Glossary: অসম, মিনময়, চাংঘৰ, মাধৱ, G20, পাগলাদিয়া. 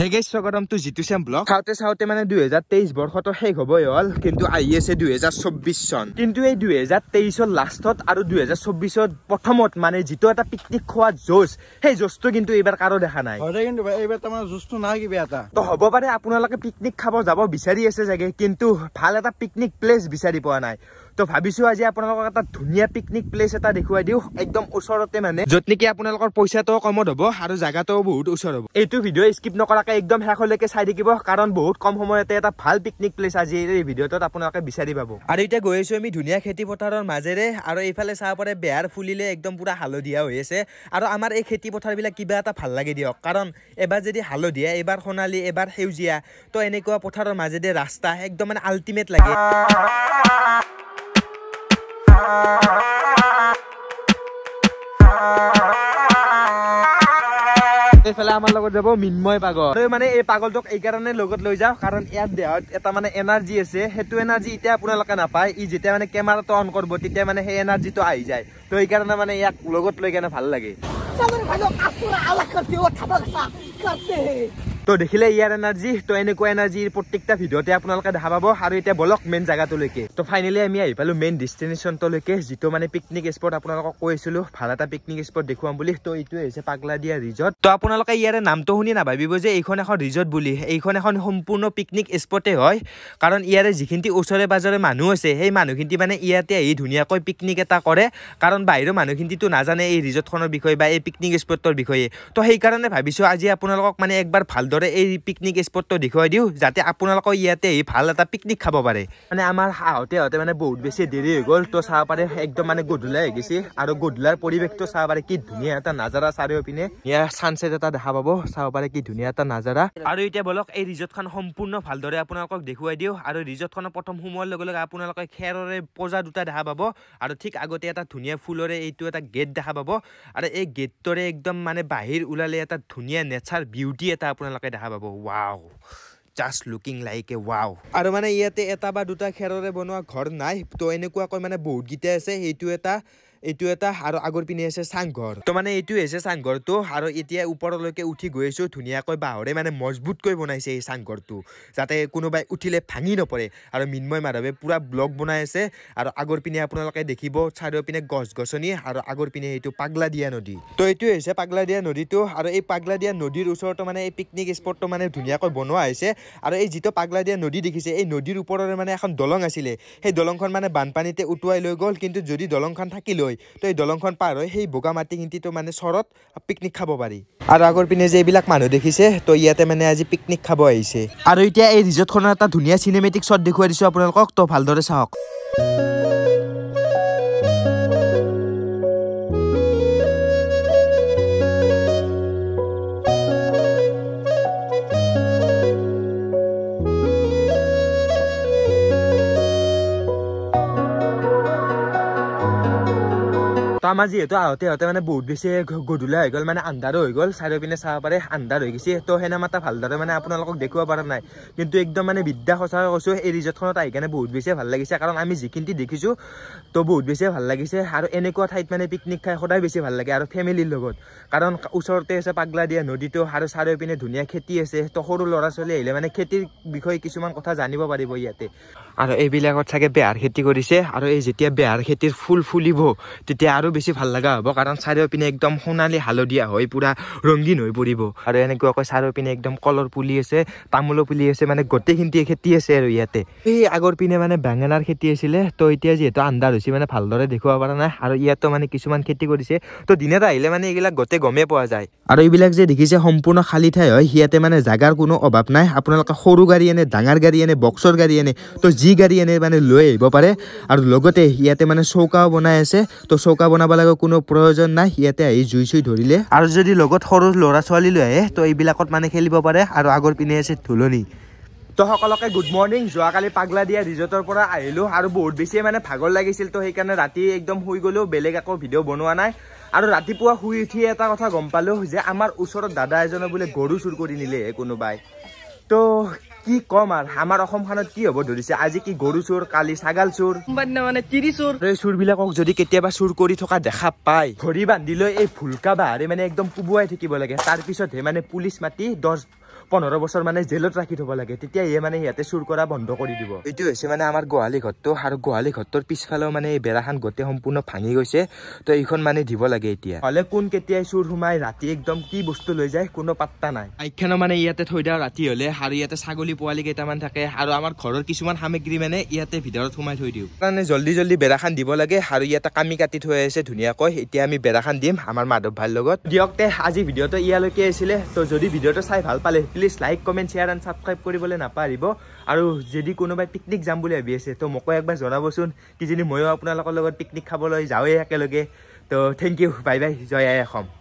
Hey guys, welcome to G20 blog. Saute mane 2023 borkho to shei hobo hol, kintu ahi ase 2024 son. Kintu ei 2023 or lastot aru 2024 or prothomot mane jito eta picnic khoa josh. Hey josh to kintu eibar karo dekha nai. Hore kintu bhai eibar tomar josh to na kibe eta. To hobo pare apunalake picnic khabo jabo bisari ase jage, kintu bhal eta picnic place bisari poa nai. To bhabisu aji apunalok eta dhunia picnic place eta dekhuai diu ekdom osorote mane jotni ki apunalokor poisa to komod hobo aru jaga to bahut osor hobo. Eitu video skip nokora एकदम हेखलके साइ दिकिबो कारण बहुत कम समयते एटा ভাল picnic place আজি এই ভিডিওতত আপোনালোকে বিচাৰি পাবো আৰু এটা গৈছো আমি ধুনিয়া খেতি পথাৰৰ মাজেৰে আৰু এইফালে সাপৰে বেয়াৰ ফুলিলে একদম পুৰা হালদিয়া হৈ আছে আৰু আমাৰ এই খেতি পথাৰ বিলা কিবা এটা ভাল লাগি দিয়ক কাৰণ এবাৰ যদি হালদিয়া এবাৰ খনালি এবাৰ হেউজিয়া তো এনেকুৱা পথাৰৰ মাজেৰে ৰাস্তা একদম মানে আল্টিমেট লাগে ফেলা আমার লগত যাব মিনময় পাগল তো মানে এই পাগলটক এই কারণে লগত লৈ যাও কারণ ইয়াত দেহত এটা মানে এনার্জি আছে হেতু এনার্জি ইটা আপোনালোকে নাপায় ই যেতিয়া মানে ক্যামেরা অন করব তেতিয়া মানে সেই এনার্জি তো আহি যায় তো এই কারণে মানে ইয়াক লগত লৈ কেনে ভাল লাগে চলন ভালো আসুরা আলাক করতে ও খাবাসা করতে তো দেখিলে ইয়ার এনার্জি তো এনেকো এনাৰ্জিৰ প্ৰত্যেকটা ভিডিওতে আপোনালোকে দেখা পাব আৰু এটা ব্লক মেইন জাগাটো লৈকে তো ফাইনালি আমি আহি পালো মেইন ডেস্টিনেশন তো লৈকে যিটো মানে পিকনিক স্পট আপোনালোকক কৈছিলো ভালাটা পিকনিক স্পট দেখুৱাম বুলি তো এইটো হৈছে পাগলাদিয়া ৰিজৰ্ট তো আপোনালোকে ইয়াৰে নামটো শুনি নাভাবিব যে এইখন এখন ৰিজৰ্ট বুলি এইখন এখন সম্পূৰ্ণ পিকনিক স্পটে হয় কাৰণ ইয়াৰে যিখিনি ওচৰে বাজৰে মানুহ আছে সেই মানুহখিনি মানে ইয়াতে আহি ধুনিয়াকৈ পিকনিক এটা কৰে কাৰণ বাইৰৰ মানুহখিনিটো নাজানে এই ৰিজৰ্টখনৰ বিষয়ে বা এই পিকনিক স্পটৰ বিষয়ে তো সেই কাৰণে ভাবিছো আজি আপোনালোকক মানে একবাৰ ভাল দৰে এই পিকনিক স্পটটো দেখুৱাই দিও যাতে আপোনালোকে ইয়াতে এই ভাল এটা পিকনিক খাব পাৰে মানে আমাৰ হাওতে মানে বহুত বেছি দেৰি হৈ গল তো চাহ পাৰে একদম মানে গধূলা হৈ গৈছে আৰু গধূলাৰ পৰিৱেশটো চাহ পাৰে কি ধুনীয়া এটা নাজাৰা চাৰিও পিনে ইয়া সানসেট এটা দেখা পাব চাহ পাৰে কি ধুনীয়া এটা নাজাৰা আৰু এতিয়া বলক এই ৰিজৰ্টখন সম্পূৰ্ণ ভাল দৰে আপোনালোকক দেখুৱাই দিও আৰু ৰিজৰ্টখনৰ প্ৰথম সোমোৱাৰ লগে লগে আপোনালোকে খেৰৰে পজা দুটা দেখা পাব আৰু ঠিক আগতে এটা ধুনীয়া ফুলৰে এইটো এটা গেট দেখা পাব আৰু এই গেটটোৰে একদম মানে বাহিৰ ওলালে এটা ধুনীয়া নেচাৰ বিউটি এটা আপোনালোকে দেখা পাব wow just looking like a wow আৰু মানে ইয়াতে এটা বা দুটা খেৰৰে বনোৱা ঘৰ নাই তো এনেকুৱা কৈ মানে বহুত গীতে আছে এইটো এটা আৰু আগৰ পিনে আছে চাংঘৰ তো মানে এইটো আছে চাংঘৰটো আৰু এতিয়া ওপৰলৈকে উঠি গৈছো ধুনিয়াকৈ বাহৰে মানে মজবুতকৈ বনাইছে এই চাংঘৰটো যাতে কোনোবাই উঠিলে ভাঙি নপৰে আৰু মিনময় মাধৱে পুৰা ব্লক বনাই আছে আৰু আগৰ পিনে আপোনালোকে দেখিব চাৰিও পিনে গছ-গছনি আৰু আগৰ পিনে এইটো পাগলাদিয়া নদী তো এইটো আছে পাগলাদিয়া নদীটো আৰু এই পাগলাদিয়া নদীৰ ওচৰতে মানে এই পিকনিক স্পটটো মানে ধুনিয়াকৈ বনোৱা হৈছে আৰু এই যিটো পাগলাদিয়া নদী দেখিছে এই নদীৰ ওপৰৰে মানে এখন দলং আছিলে সেই দলংখন মানে বানপানীতে উটুৱাই লৈ গ'ল কিন্তু যদি দলংখন থাকিলে তো এই দলংখন পাৰ হৈ সেই বোগা মাটি কিন্তু মানে চৰত পিকনিক খাব পাৰি আৰু আগৰ পিনে যে এইবিলাক মানুহ দেখিছে তো ইয়াতে মানে আজি পিকনিক খাব আহিছে আৰু এতিয়া এই ৰিজৰ্টখনৰ এটা ধুনীয়া চিনেমেটিক শ্বট দেখুৱাই দিছো আপোনালোকক তো ভালদৰে চাওক আমাৰ যিহেতু আহতে মানে বহুত বেছি গধূলা হৈ গ'ল মানে আন্ধাৰ হৈ গ'ল চাৰিও পিনে চাব পাৰে আন্ধাৰ হৈ গৈছে তো সেনা মাতা ভালদৰে মানে আপোনালোকক দেখুৱাব পৰা নাই কিন্তু একদম মানে বিদ্যা সঁচাকৈ কৈছোঁ এই ৰিজৰ্টখনত আহি কেনে বহুত বেছি ভাল লাগিছে কাৰণ আমি যিখিনি দেখিছোঁ তো বহুত বেছি ভাল লাগিছে আৰু এনেকুৱা ঠাইত মানে পিকনিক খাই সদায় বেছি ভাল লাগে আৰু ফেমিলিৰ লগত কাৰণ ওচৰতে আছে পাগলাদিয়া নদীটো আৰু চাৰিও পিনে ধুনীয়া খেতি আছে তো সৰু ল'ৰা ছোৱালী আহিলে মানে খেতিৰ বিষয়ে কিছুমান কথা জানিব পাৰিব ইয়াতে আৰু এইবিলাকত থাকে বেহাৰ খেতি কৰিছে আৰু এই যেতিয়া বেহাৰ খেতিৰ ফুল ফুলিব তেতিয়া আৰু বেছি ভাল লাগা হ'ব কাৰণ চাৰিও পিনে একদম সোণালী হালদিয়া হৈ পুৰা ৰঙীন হৈ পৰিব আৰু এনেকুৱাকৈ চাৰিও পিনে একদম কলৰ পুলি আছে তামোলৰ পুলি আছে মানে গোটেইখিনি খেতি আছে আৰু ইয়াতে এই আগৰ পিনে মানে বেঙেনাৰ খেতি আছিলে তো এতিয়া যিহেতু আন্ধাৰ হৈছে মানে ভালদৰে দেখুৱাব পৰা নাই আৰু ইয়াতো মানে কিছুমান খেতি কৰিছে তো দিনত আহিলে মানে এইবিলাক গোটেই গমেই পোৱা যায় আৰু এইবিলাক যে দেখিছে সম্পূৰ্ণ খালী ঠাই হয় ইয়াতে মানে জাগাৰ কোনো অভাৱ নাই আপোনালোকে সৰু গাড়ী এনে ডাঙৰ গাড়ী এনে বক্সৰ গাড়ী এনে তো যি গাড়ী এনে মানে লৈ আহিব পাৰে আৰু লগতে ইয়াতে মানে চৌকাও বনাই আছে তো চৌকা বনাব লাগে কোনো প্ৰয়োজন নাই ইয়াতে আহি জুই চুই ধৰিলে আৰু যদি লগত সৰু ল'ৰা ছোৱালী লৈ আহে তো এইবিলাকত মানে খেলিব পাৰে আৰু আগৰ পিনে আছে ধুলনি তো সকলোকে গুড মৰ্ণিং যোৱাকালি পাগলাদিয়া ৰিজৰ্টৰ পৰা আহিলোঁ আৰু বহুত বেছি মানে ভাগৰ লাগিছিল তো সেইকাৰণে ৰাতি একদম শুই গ'লোঁ বেলেগ আকৌ ভিডিঅ' বনোৱা নাই আৰু ৰাতিপুৱা শুই উঠি এটা কথা গম পালোঁ যে আমাৰ ওচৰত দাদা এজনে বোলে গৰু চুৰ কৰি নিলেহে কোনোবাই তো কি কম আৰ আমাৰ অসমখানত কি হব ধৰিছে আজি কি গৰু চোৰ কালি ছাগল চোৰ মানে তিৰি চোৰ এই চোৰবিলাকক যদি কেতিয়াবা চোৰ কৰি থকা দেখা পায় ঘৰি বান্ধিলৈ এই ফুলকা বাহাৰে মানে একদম কোবাই থাকিব লাগে তাৰ পিছতহে মানে পুলিচ মাতি 10 15 বছৰ মানে জেলত ৰাখি থব লাগে তেতিয়া এ মানে ইয়াতে সুৰ কৰা বন্ধ কৰি দিব এটো হৈছে মানে আমাৰ গোহালি ঘৰটো আৰু গোহালি ঘৰটোৰ পিছফালে মানে বেৰাখান গতে সম্পূৰ্ণ ভাঙি গৈছে তো এইখন মানে দিব লাগে এতিয়া হলে কোন কেতিয়া সুর হুমাই ৰাতি একদম কি বস্তু লৈ যায় কোনো পাত্তা নাই আইখানো মানে ইয়াতে থৈ দাও ৰাতি হলে আৰু ইয়াতে ছাগলী পোৱালি কেইটামান থাকে আৰু আমাৰ ঘৰৰ কিছুমান সামগ্ৰী মানে ইয়াতে ভিতৰত হুমাই থৈ দিও মানে জলদি জলদি বেৰাখান দিব লাগে আৰু ইয়াতে কামি কাটি থৈ আছে ধুনিয়া কৈ এতিয়া আমি বেৰাখান দিম আমাৰ মাধৱ ভাইৰ লগত দিয়কতে আজি ভিডিওটো ইয়ালৈকে আছিলে তো যদি ভিডিওটো চাই ভাল পালে please like comment share and subscribe কৰিবলৈ নাপাৰিব আৰু যদি কোনোবাই পিকনিক যাম বুলি ভাবি আছে তো মকৈ একবাৰ জনাবচোন কি যদি ময়ো আপোনালোকৰ লগত পিকনিক খাবলৈ যাওয়ে একেলগে তো থ্যাংক ইউ বাই বাই জয় আই অসম।